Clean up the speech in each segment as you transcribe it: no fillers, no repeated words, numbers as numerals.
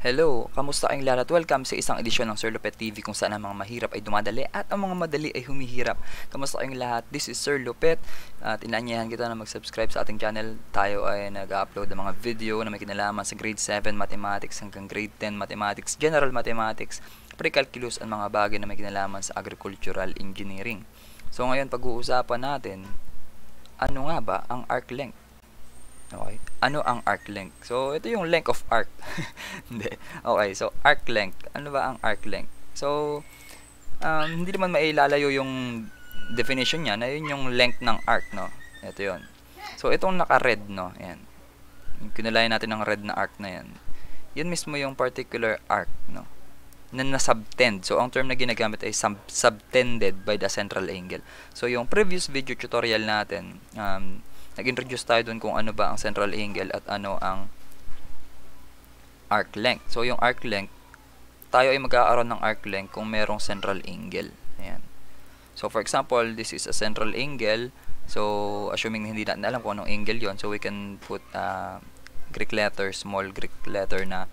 Hello! Kamusta ang lahat? Welcome sa isang edisyon ng Ser. Lupheht TV kung saan ang mga mahirap ay dumadali at ang mga madali ay humihirap. Kamusta ang lahat? This is Ser. Lupheht at inaanyahan kita na mag-subscribe sa ating channel. Tayo ay nag-upload ng mga video na may kinalaman sa grade 7 mathematics hanggang grade 10 mathematics, general mathematics, pre-calculus at mga bagay na may kinalaman sa agricultural engineering. So ngayon pag-uusapan natin, ano nga ba ang arc length? Okay. Ano ang arc length? So, ito yung length of arc. Hindi. Okay, so arc length. Ano ba ang arc length? So, hindi naman mailalayo yung definition niya na yun yung length ng arc, no? Ito yun. So, itong naka-red, no? Ayan. Kinulayan natin ng red na arc na yan. Yun mismo yung particular arc, no? Na nasubtend. So, ang term na ginagamit ay subtended by the central angle. So, yung previous video tutorial natin, nag-introduce tayo dun kung ano ba ang central angle at ano ang arc length. So, yung arc length, tayo ay mag-aaroon ng arc length kung merong central angle. Ayan. So, for example, this is a central angle. So, assuming hindi natin alam kung anong angle yon, so we can put Greek letter, small Greek letter na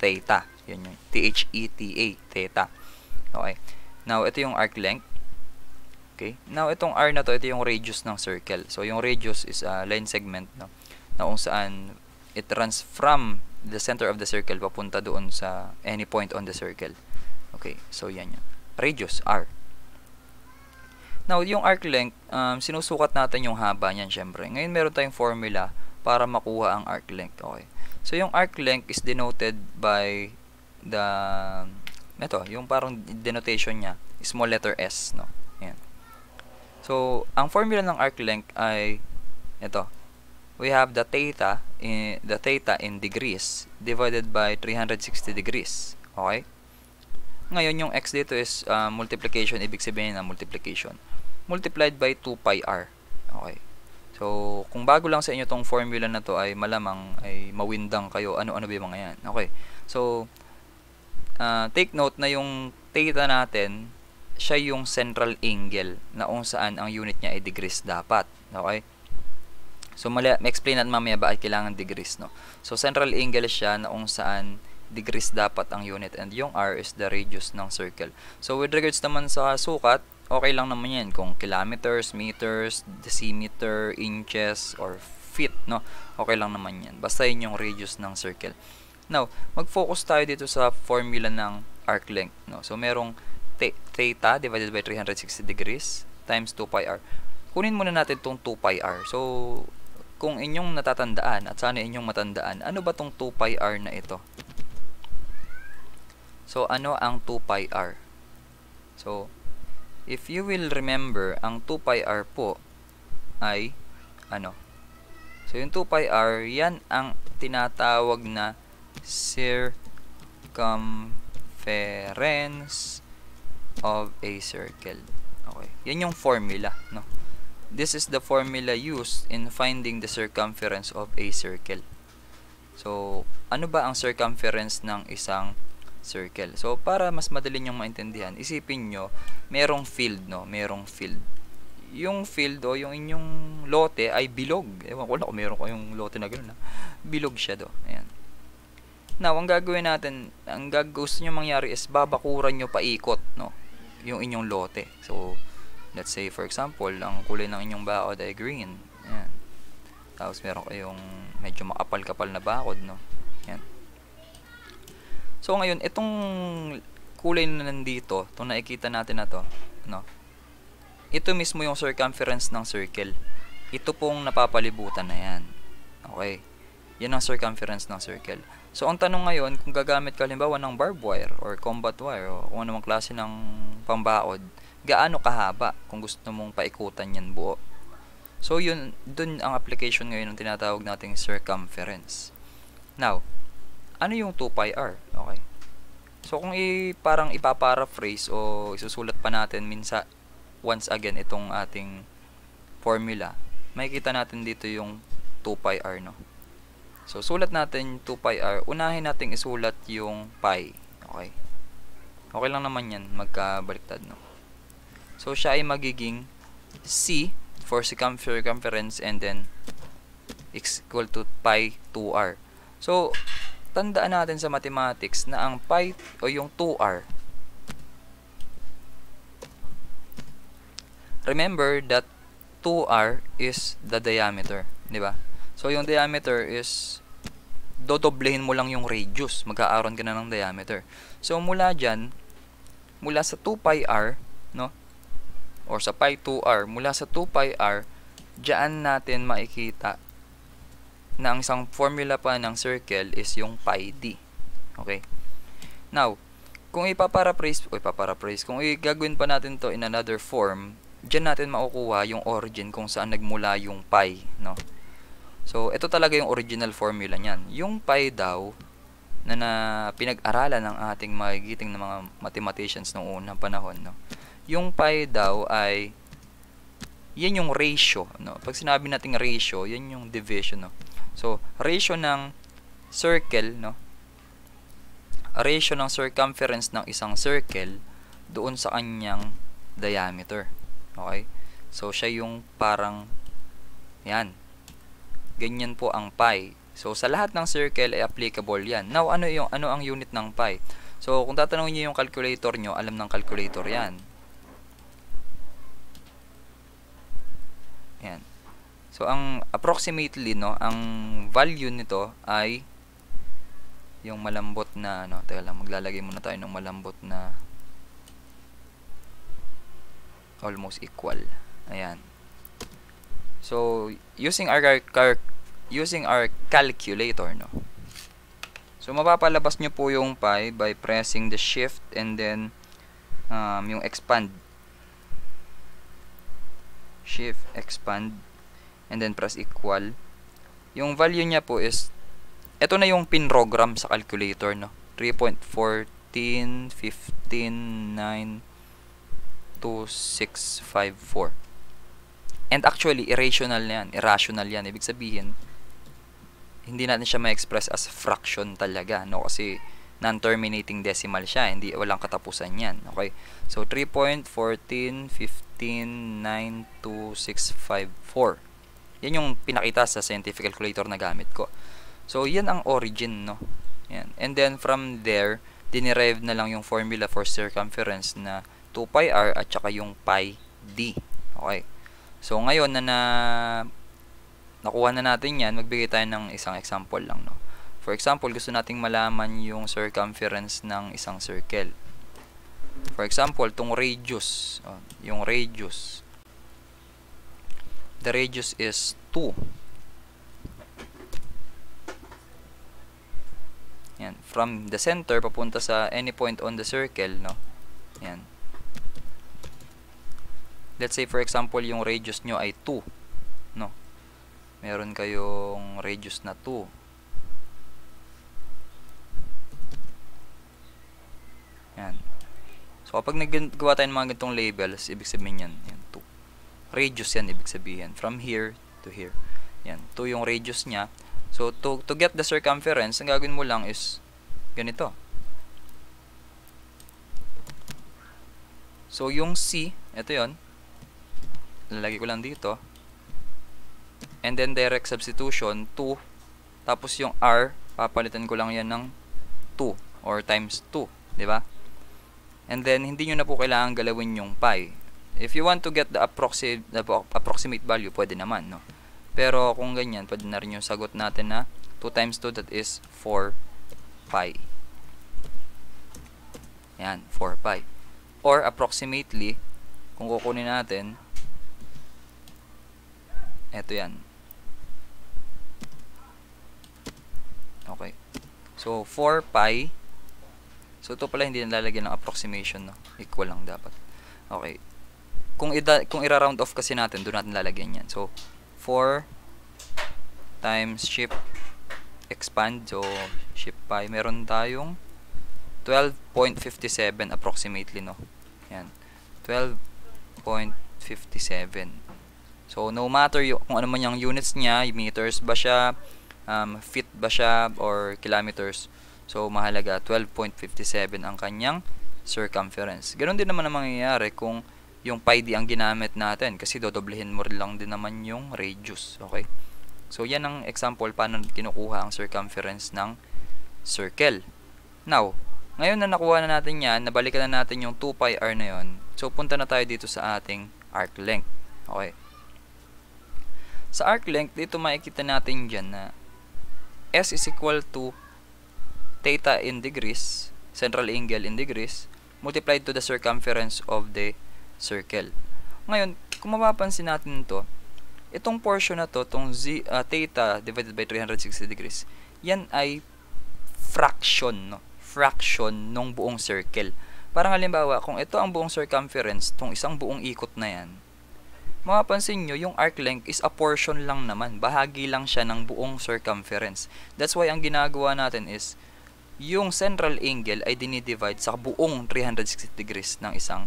theta. Yan yun. T-H-E-T-A, theta. Okay. Now, ito yung arc length. Okay. Now, itong R na to, ito yung radius ng circle. So, yung radius is a line segment, no? Na kung saan it runs from the center of the circle papunta doon sa any point on the circle. Okay. So, yan yan. Radius, R. Now, yung arc length, sinusukat natin yung haba niyan, syempre. Ngayon, meron tayong formula para makuha ang arc length. Okay. So, yung arc length is denoted by the... Ito, yung parang denotation niya, small letter s, no? Ayan. So, ang formula ng arc length ay ito. We have the theta in degrees divided by 360 degrees. Okay? Ngayon, yung x dito is multiplication. Ibig sabihin na multiplication. Multiplied by 2 pi r. Okay? So, kung bago lang sa inyo tong formula na to ay malamang ay mawindang kayo. Ano-ano ba yung mga yan? Okay? So, take note na yung theta natin siya yung central angle na kung saan ang unit niya ay degrees dapat. Okay? So, ma-explain natin mamaya ba ay kailangan degrees, no? So, central angle siya na kung saan degrees dapat ang unit and yung R is the radius ng circle. So, with regards naman sa sukat, okay lang naman yan kung kilometers, meters, decimeter, inches, or feet, no? Okay lang naman yan. Basta yun yung radius ng circle. Now, mag-focus tayo dito sa formula ng arc length, no? So, merong theta divided by 360 degrees times 2 pi r. Kunin muna natin itong 2 pi r. So, kung inyong natatandaan at sana inyong matandaan, ano ba itong 2 pi r na ito? So, ano ang 2 pi r? So, if you will remember, ang 2 pi r po ay ano? So, yung 2 pi r, yan ang tinatawag na circumference of a circle. Okay. Yan yung formula, no? This is the formula used in finding the circumference of a circle. So, ano ba ang circumference ng isang circle? So, para mas madali nyong maintindihan, isipin nyo, merong field, no? Merong field. Yung field o yung inyong lote ay bilog. Ewan ko na kung meron kayong lote na gano'n. Bilog siya do. Ayan. Now, ang gagawin natin, ang gusto nyo mangyari is babakuran nyo paikot, no? Yung inyong lote. So, let's say for example, ang kulay ng inyong bakod ay green. Ayan. Tapos meron kayong medyo makapal-kapal na bakod, no? Ayan. So, ngayon, itong kulay na nandito, itong nakikita natin na to, no? Ito mismo yung circumference ng circle. Ito pong napapalibutan na yan. Okay. Yan ang circumference ng circle. So, ang tanong ngayon, kung gagamit ka halimbawa ng barbed wire or combat wire o kung anumang klase ng pambaod, gaano kahaba kung gusto mong paikutan yan buo? So, yun, dun ang application ngayon ng tinatawag nating circumference. Now, ano yung 2 pi r? Okay. So, kung parang ipaparaphrase o isusulat pa natin minsan, once again, itong ating formula, makikita natin dito yung 2 pi r, no? So, sulat natin 2 pi r. Unahin natin isulat yung pi. Okay. Okay lang naman yan. Magkabaliktad, no? So, siya ay magiging C for circumference and then x equal to pi 2r. So, tandaan natin sa mathematics na ang pi o yung 2r. Remember that 2r is the diameter, di ba? So yung diameter is dodoblehin mo lang yung radius, magkaaron ka na ng diameter. So mula diyan, mula sa 2πr, no? Or sa pi 2r, mula sa 2πr, diyan natin makikita na ang isang formula pa ng circle is yung pi d. Okay? Now, kung kung igagawin pa natin to in another form, diyan natin makukuha yung origin kung saan nagmula yung pi, no? So, ito talaga yung original formula niyan. Yung pi daw na pinag-aralan ng ating magigiting na mga mathematicians noong unang panahon, no? Yung pi daw ay yan yung ratio, no? Pag sinabi nating ratio, yan yung division, no? So, ratio ng circle, no? Ratio ng circumference ng isang circle doon sa kanyang diameter. Okay? So, siya yung parang yan. Ganyan po ang pi. So sa lahat ng circle ay applicable yan. Now ano ang unit ng pi? So kung tatanungin niyo yung calculator niyo, alam ng calculator yan. Yan. So ang approximately, no, ang value nito ay yung malambot na ano, teka lang, maglalagay muna tayo ng malambot na almost equal. Ayan. So using our calculator, no. So mapapalabas nyo po yung pi by pressing the shift and then yung expand. Shift, expand, and then press equal. Yung value niya po is ito na yung pinrogram sa calculator, no. 3.14 15 9 2654. And actually, irrational yan. Ibig sabihin, hindi natin siya ma-express as fraction talaga, no? Kasi non-terminating decimal siya. Hindi, walang katapusan yan. Okay? So, 3.141592.654. Yan yung pinakita sa scientific calculator na gamit ko. So, yan ang origin, no? Yan. And then, from there, dinerive na lang yung formula for circumference na 2πr at saka yung pi d. Okay? So ngayon na nakuha na natin 'yan, magbigay tayo ng isang example lang, no. For example, gusto nating malaman yung circumference ng isang circle. For example, tong radius, oh, yung radius. The radius is 2. Yan, from the center papunta sa any point on the circle, no. Yan. Let's say for example yung radius nyo ay 2, no? Meron kayong radius na 2. Yan. So kapag naggawa tayo ng mga ganitong labels, ibig sabihin yan, yan 2. Radius yan, ibig sabihin. From here to here. Yan, 2 yung radius niya. So to get the circumference, ang gagawin mo lang is ganito. So yung C, ito yon. Lalagay ko lang dito and then direct substitution 2, tapos yung r papalitan ko lang yan ng 2 or times 2, di ba? And then hindi nyo na po kailangan galawin yung pi. If you want to get the approximate value, pwede naman, no? Pero kung ganyan, pwede na rin yung sagot natin na 2 times 2, that is 4 pi. Yan, 4 pi or approximately kung kukunin natin. Ito yan. Okay. So, 4 pi. So, ito pala hindi nalalagyan ng approximation, no? Equal lang dapat. Okay. Kung ira-round off kasi natin, doon natin lalagyan yan. So, 4 times shift expand. So, shift pi. Meron tayong 12.57 approximately, no? Yan. 12.57. So, no matter kung ano man yung units niya, meters ba siya, feet ba siya, or kilometers. So, mahalaga 12.57 ang kanyang circumference. Ganon din naman ang mangyayari kung yung pi d ang ginamit natin. Kasi dodoblehin mo lang din naman yung radius. Okay? So, yan ang example paano kinukuha ang circumference ng circle. Now, ngayon na nakuha na natin yan, nabalikan na natin yung 2πr na yun. So, punta na tayo dito sa ating arc length. Okay. Sa arc length, dito makikita natin dyan na S is equal to theta in degrees, central angle in degrees, multiplied to the circumference of the circle. Ngayon, kung mapapansin natin ito, itong portion na to, itong theta divided by 360 degrees, yan ay fraction, no? Fraction ng buong circle. Parang halimbawa, kung ito ang buong circumference, itong isang buong ikot na yan, mapapansin nyo, yung arc length is a portion lang naman. Bahagi lang siya ng buong circumference. That's why ang ginagawa natin is, yung central angle ay dinidivide sa buong 360 degrees ng isang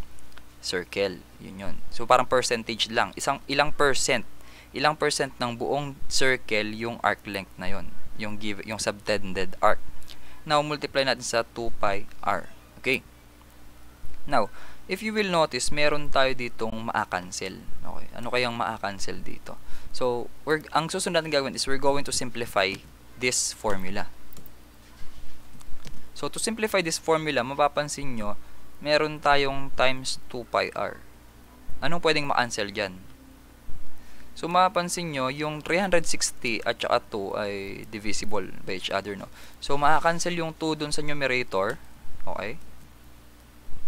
circle. Yun yun. So, parang percentage lang. Ilang percent ng buong circle yung arc length na yun. Yung subtended arc. Now, multiply natin sa 2πr. Okay? Now, if you will notice, meron tayo ditong ma-cancel. Okay. Ano kayang ma-cancel dito? So, ang susunod natin gagawin is we're going to simplify this formula. So, to simplify this formula, mapapansin nyo, meron tayong times 2πr. Anong pwedeng ma-cancel dyan? So, mapapansin nyo, yung 360 at saka 2 ay divisible by each other, no? So, ma-cancel yung 2 dun sa numerator. Okay.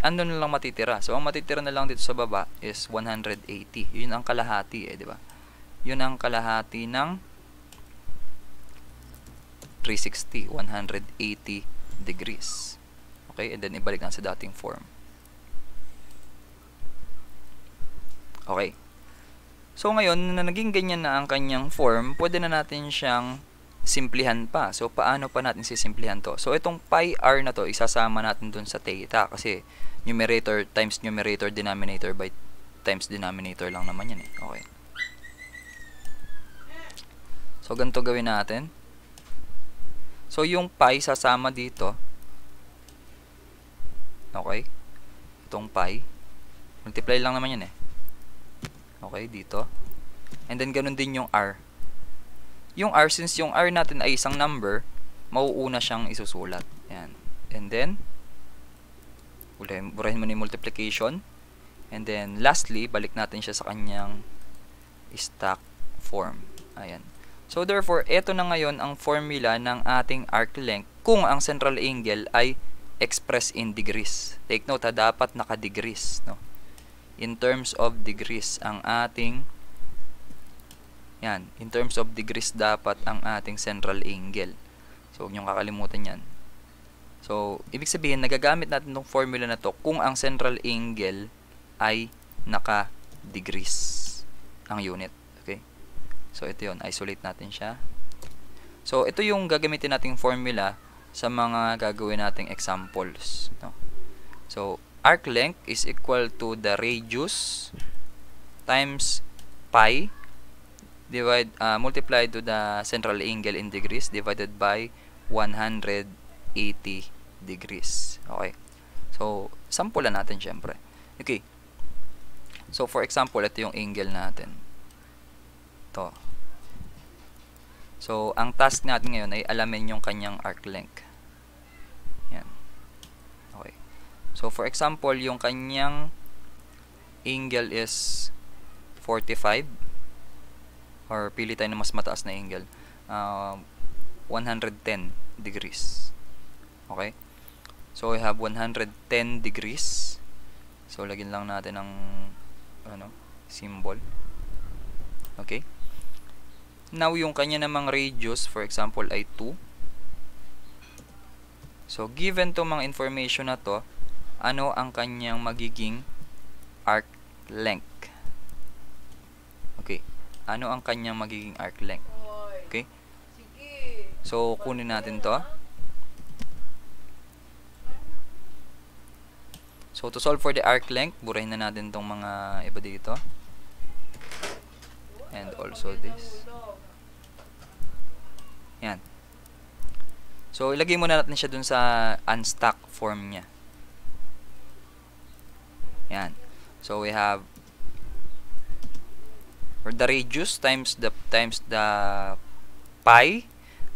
Ano na lang matitira? So, ang matitira na lang dito sa baba is 180. Yun ang kalahati, eh, di ba? Yun ang kalahati ng 360, 180 degrees. Okay? And then, ibalik na sa dating form. Okay. So, ngayon, na naging ganyan na ang kanyang form, pwede na natin siyang simplihan pa. So, paano pa natin sisimplihan to? So, itong πr na to, isasama natin dun sa theta kasi numerator times numerator, denominator by times denominator lang naman yan eh. Okay. So, ganito gawin natin. So, yung pi sasama dito. Okay. Itong pi. Multiply lang naman yan eh. Okay, dito. And then, ganun din yung r. Yung r, since yung r natin ay isang number, mauuna siyang isusulat. Yan. And then, burahin mo na yung multiplication. And then, lastly, balik natin siya sa kanyang stack form. Ayan. So, therefore, eto na ngayon ang formula ng ating arc length kung ang central angle ay expressed in degrees. Take note, ha, dapat naka-degrees. No? In terms of degrees, ang ating yan, in terms of degrees dapat ang ating central angle. So, huwag niyong kakalimutan yan. So, ibig sabihin, nagagamit natin itong formula na to kung ang central angle ay naka-degrees ang unit. Okay? So, ito yun. Isolate natin siya. So, ito yung gagamitin nating formula sa mga gagawin nating examples. No? So, arc length is equal to the radius times pi multiplied to the central angle in degrees divided by 180 degrees. Okay. So, sampulan natin syempre. Okay. So, for example, ito yung angle natin. Ito. So, ang task natin ngayon ay alamin yung kanyang arc length. Yan. Okay. So, for example, yung kanyang angle is 45. Or pili tayo ng mas mataas na angle, 110 degrees. Okay? So, we have 110 degrees. So, lagyan lang natin ng ano, symbol. Okay? Now, yung kanya namang radius, for example, ay 2. So, given to mga information na to, ano ang kanyang magiging arc length? Okay. Ano ang kanyang magiging arc length? Okay? So, kunin natin to. So, to solve for the arc length, burahin na natin tong mga iba dito. And also this. Yan. So, ilagay muna natin siya dun sa unstack form niya. Yan. So, we have the radius times the pi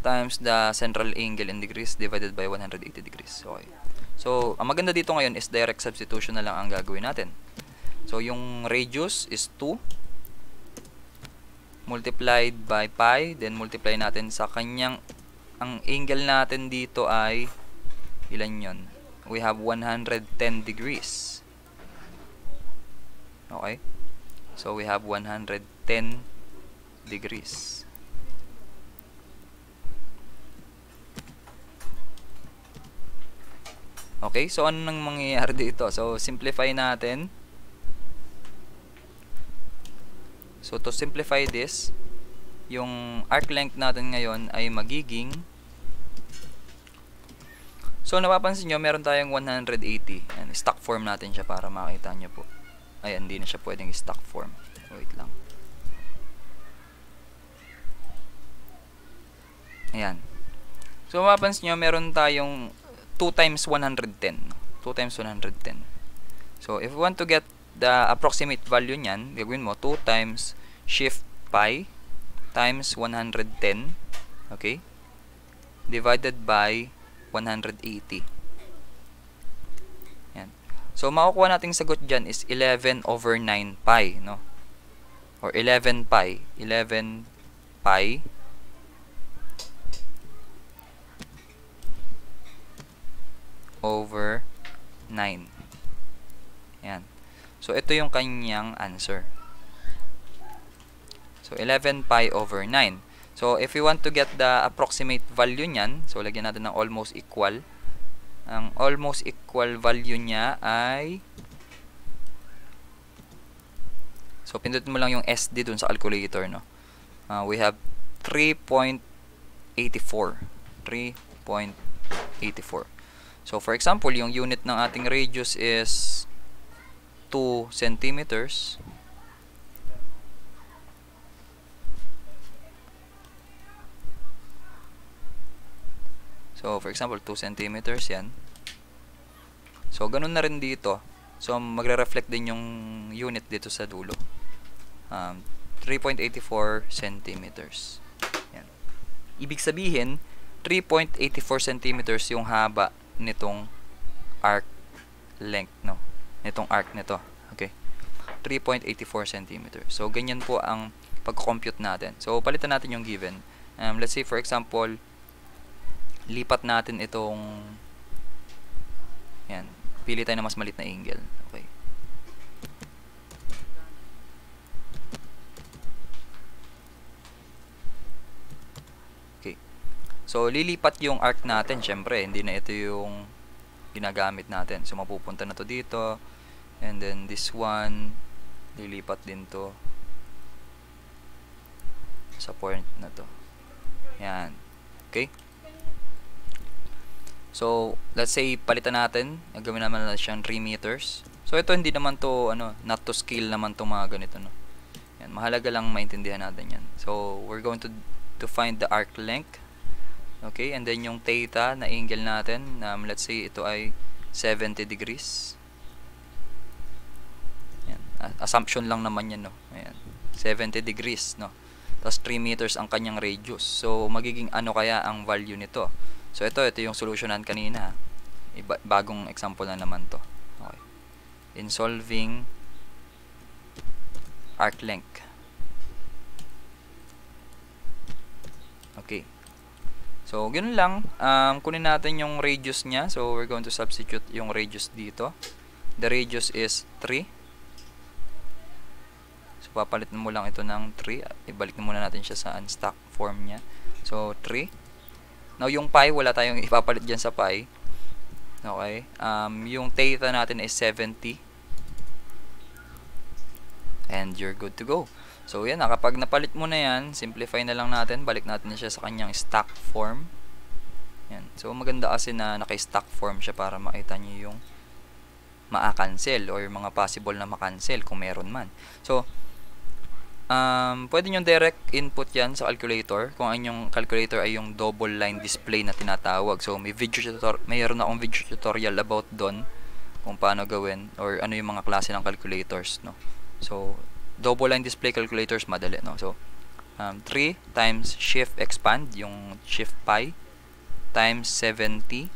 times the central angle in degrees divided by 180 degrees. Okay. So, ang maganda dito ngayon is direct substitution na lang ang gagawin natin. So, yung radius is 2 multiplied by pi, then multiply natin sa kanyang, ang angle natin dito ay, ilan yun? We have 110 degrees. Okay? So, we have 110 degrees. Okay, so ano nang mangyayari dito? So, simplify natin. So, to simplify this, yung arc length natin ngayon ay magiging... So, napapansin nyo, meron tayong 180. Ayan, stock form natin siya para makita nyo po. Ayan, hindi na siya pwedeng stock form. Wait lang. Ayan. So, mapapansin nyo, meron tayong 2 times 110. So, if you want to get the approximate value nyan, gagawin mo 2 times shift pi times 110, okay, divided by 180. Yan. So, makukuha nating sagot dyan is 11 over 9 pi, no? Or 11 pi. 11 pi. Over 9. Ayan. So, ito yung kanyang answer. So, 11 pi over 9. So, if you want to get the approximate value nyan, so, lagyan natin ng almost equal. Ang almost equal value nya ay... So, pindutin mo lang yung SD dun sa calculator, no? We have 3.84. So, for example, yung unit ng ating radius is 2 centimeters. So, for example, 2 centimeters yan. So, ganun na rin dito. So, magre-reflect din yung unit dito sa dulo. 3.84 centimeters. Yan. Ibig sabihin, 3.84 centimeters yung haba nitong arc length, no? Nitong arc nito. Okay. 3.84 cm. So, ganyan po ang pag-compute natin. So, palitan natin yung given. Let's say, for example, lipat natin itong, yan. Pili tayo ng mas maliit na angle. Okay. So, lilipat yung arc natin. Siyempre, hindi na ito yung ginagamit natin. So, mapupunta na to dito. And then, this one, lilipat din to sa point na to. Yan. Okay? So, let's say, palitan natin. Gawin naman natin siyang 3 meters. So, ito hindi naman to, ano, not to scale naman to mga ganito, no? Yan. Mahalaga lang maintindihan natin yan. So, we're going to find the arc length. Okay, and then yung theta na angle natin, let's say ito ay 70 degrees. Ayan. Assumption lang naman yan, no? Ayan. 70 degrees, no? Tapos 3 meters ang kanyang radius. So, magiging ano kaya ang value nito? So, ito yung solusyonan kanina. Iba, bagong example na naman to. Okay. In solving arc length. Okay. So, ganun lang. Kunin natin yung radius niya. So, we're going to substitute yung radius dito. The radius is 3. So, papalitan mo lang ito ng 3. Ibalik na muna natin siya sa unstack form niya. So, 3. Now, yung pi, wala tayong ipapalit dyan sa pi. Okay. Yung theta natin is 70. And you're good to go. So, yan. Kapag napalit mo na yan, simplify na lang natin. Balik natin na siya sa kanyang stack form. Yan. So, maganda kasi na naka-stack form siya para makita nyo yung ma-cancel or yung mga possible na ma-cancel kung meron man. So, pwede nyo direct input yan sa calculator. Kung anyong calculator ay yung double line display na tinatawag. So, mayroon akong video tutorial about doon kung paano gawin or ano yung mga klase ng calculators, no? So, double line display calculators, madali, no? So, 3 times shift expand, yung shift pi, times 70.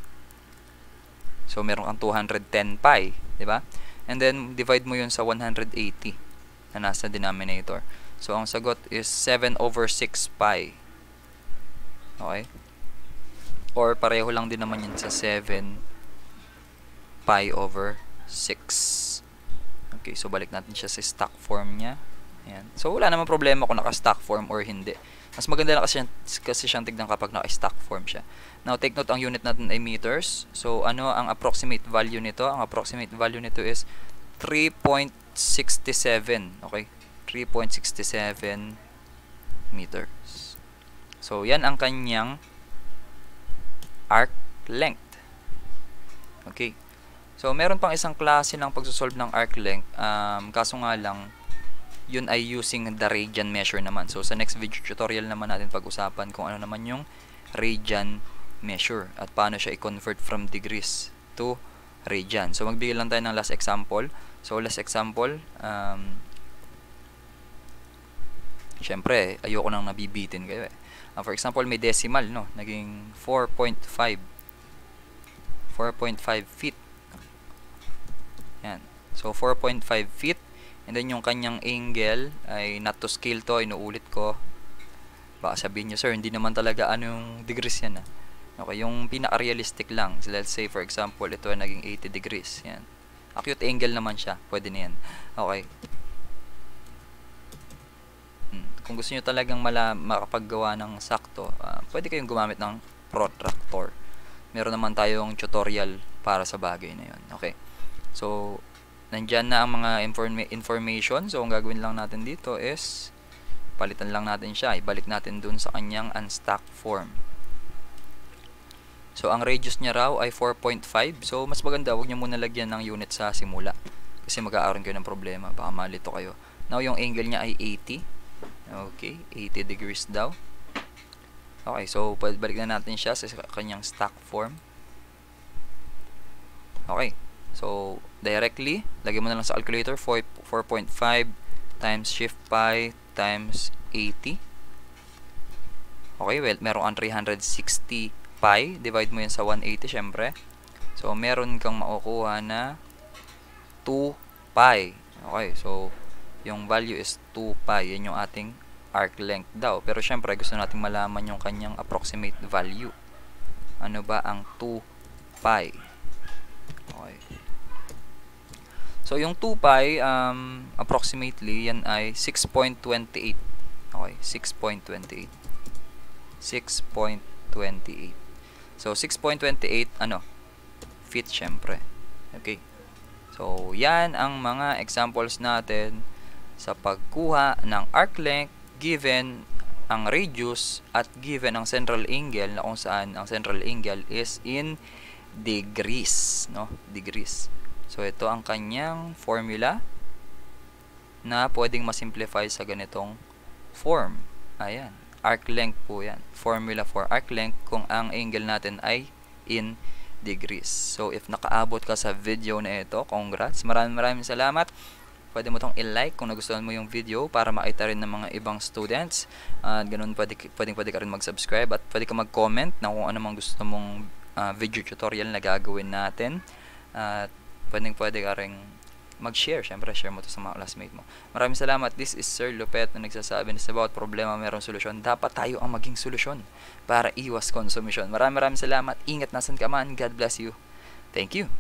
So, meron kang 210 pi, di ba? And then, divide mo yun sa 180 na nasa denominator. So, ang sagot is 7 over 6 pi. Okay? Or, pareho lang din naman yun sa 7 pi over 6. Okay, so balik natin siya sa stack form niya. Ayan. So, wala namang problema kung naka-stack form or hindi. Mas maganda lang kasi siyang tignan kapag naka-stack form siya. Now, take note, ang unit natin ay meters. So, ano ang approximate value nito? Ang approximate value nito is 3.67. Okay? 3.67 meters. So, yan ang kanyang arc length. Okay. So, meron pang isang klase ng pagsosolve ng arc length. Kaso nga lang, yun ay using the radian measure naman. So, sa next video tutorial naman natin pag-usapan kung ano naman yung radian measure at paano siya i-convert from degrees to radian. So, magbigay lang tayo ng last example. So, last example, siyempre, ayoko nang nabibitin kayo eh. For example, may decimal, no? Naging 4.5 feet. Yan. So, 4.5 feet. And then, yung kanyang angle ay not to scale to. Inuulit ko. Baka sabihin nyo, sir, hindi naman talaga anong degrees yan. Ha? Okay, yung pinaka-realistic lang. So, let's say, for example, ito ay naging 80 degrees. Yan. Acute angle naman siya. Pwede na yan. Okay. Kung gusto nyo talagang makapaggawa ng sakto, pwede kayong gumamit ng protractor. Meron naman tayong tutorial para sa bagay na yun. Okay. So, nandyan na ang mga information. So, ang gagawin lang natin dito is palitan lang natin siya. Ibalik natin dun sa kanyang unstack form. So, ang radius niya raw ay 4.5. So, mas maganda, huwag niyo muna lagyan ng unit sa simula. Kasi mag-aaroon kayo ng problema. Baka malito kayo. Now, yung angle niya ay 80. Okay, 80 degrees daw. Okay, so, balik na natin siya sa kanyang stack form. Okay. So, directly, lagay mo na lang sa calculator, 4.5 times shift pi times 80. Okay, well, meron kang 360 pi. Divide mo yun sa 180, syempre. So, meron kang makukuha na 2 pi. Okay, so, yung value is 2 pi. Yan yung ating arc length daw. Pero, syempre, gusto natin malaman yung kanyang approximate value. Ano ba ang 2 pi? Okay. So, yung 2 pi, approximately, yan ay 6.28. Okay, 6.28. 6.28. So, 6.28, ano? Feet, syempre. Okay. So, yan ang mga examples natin sa pagkuha ng arc length given ang radius at given ang central angle na kung saan ang central angle is in degrees. No? Degrees. So, ito ang kanyang formula na pwedeng masimplify sa ganitong form. Ayan. Arc length po yan. Formula for arc length kung ang angle natin ay in degrees. So, if nakaabot ka sa video na ito, congrats. Maraming salamat. Pwede mo itong i-like kung nagustuhan mo yung video para makita rin ng mga ibang students. At ganun, pwede ka rin mag-subscribe at pwede ka mag-comment na kung ano mang gusto mong video tutorial na gagawin natin. At pwede ka rin mag-share. Siyempre, share mo ito sa mga classmate mo. Maraming salamat. This is Ser. Lupheht na nagsasabi na sa bawat problema mayroong solusyon. Dapat tayo ang maging solusyon para iwas konsumisyon. Maraming salamat. Ingat nasan ka man. God bless you. Thank you.